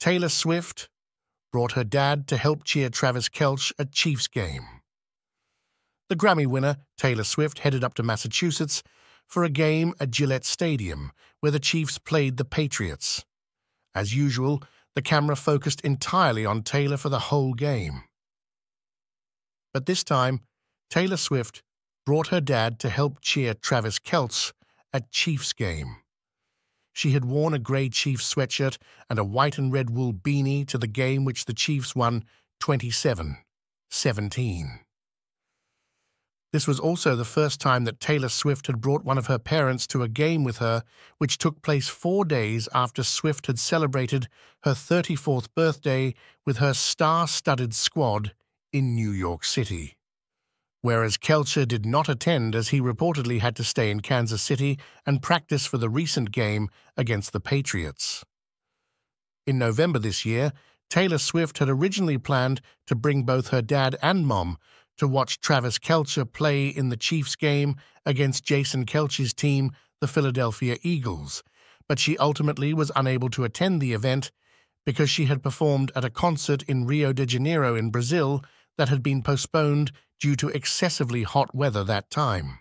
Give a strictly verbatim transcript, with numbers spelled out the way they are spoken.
Taylor Swift brought her dad to help cheer Travis Kelce at Chiefs game. The Grammy winner, Taylor Swift, headed up to Massachusetts for a game at Gillette Stadium, where the Chiefs played the Patriots. As usual, the camera focused entirely on Taylor for the whole game. But this time, Taylor Swift brought her dad to help cheer Travis Kelce at Chiefs game. She had worn a grey Chiefs sweatshirt and a white and red wool beanie to the game, which the Chiefs won twenty-seven seventeen. This was also the first time that Taylor Swift had brought one of her parents to a game with her, which took place four days after Swift had celebrated her thirty-fourth birthday with her star-studded squad in New York City. Whereas Kelce did not attend, as he reportedly had to stay in Kansas City and practice for the recent game against the Patriots. In November this year, Taylor Swift had originally planned to bring both her dad and mom to watch Travis Kelce play in the Chiefs game against Jason Kelce's team, the Philadelphia Eagles, but she ultimately was unable to attend the event because she had performed at a concert in Rio de Janeiro in Brazil that had been postponed due to excessively hot weather that time.